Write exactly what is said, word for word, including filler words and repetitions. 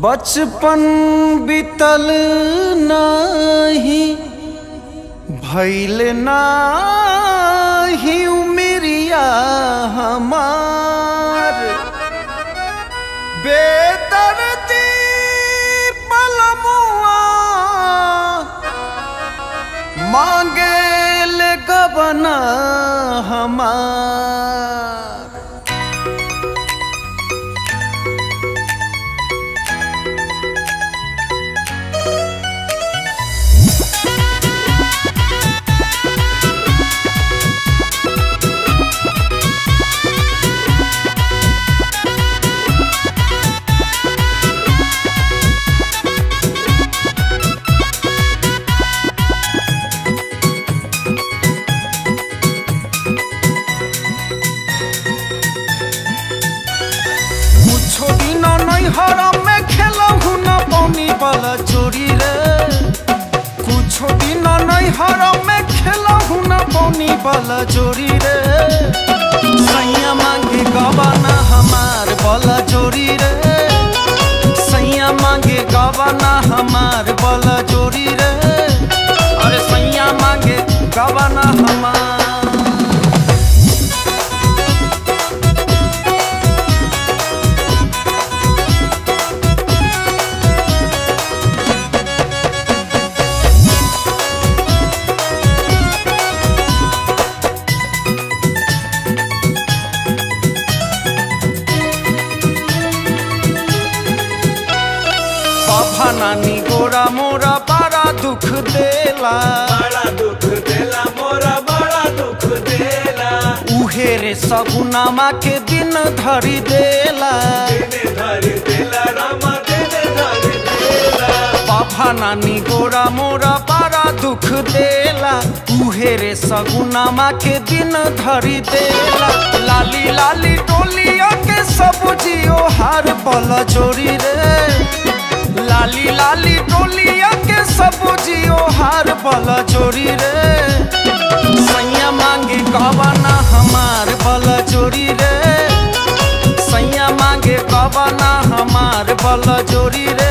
बचपन बीतल नहीं भइल नाही उमरिया हमार बेदर्दी पलमुआ मांगेल गबना हमार। चोरी रे कुछ दिन नैहर में खेलहु न पौनी वाला जोड़ी रे सैया मांगे गवाना हमार वाला जोड़ी रे सैया मांगे गवाना हमार वाला जोड़ी रे अरे सैया मांगे गवाना हमार। नानी गोरा मोरा बड़ा दुख देला बड़ा दुख देला मोरा बड़ा दुख देला उहे रे सगुना माँ के दिन धरी देला दिन धरी देला रामा दिन धरी देला बाबा नानी गोरा मोरा बड़ा दुख देला उहे रे सगुना माँ के दिन धरी देला लाली लाली टोलिया के सब जियो हार पल चोरी रे लाली लाली टोलिया के सब जियो हार वाला चोरी रे सैया मांगे गवाना हमार वाला चोरी रे सैया मांगे गवाना हमार वाला चोरी रे।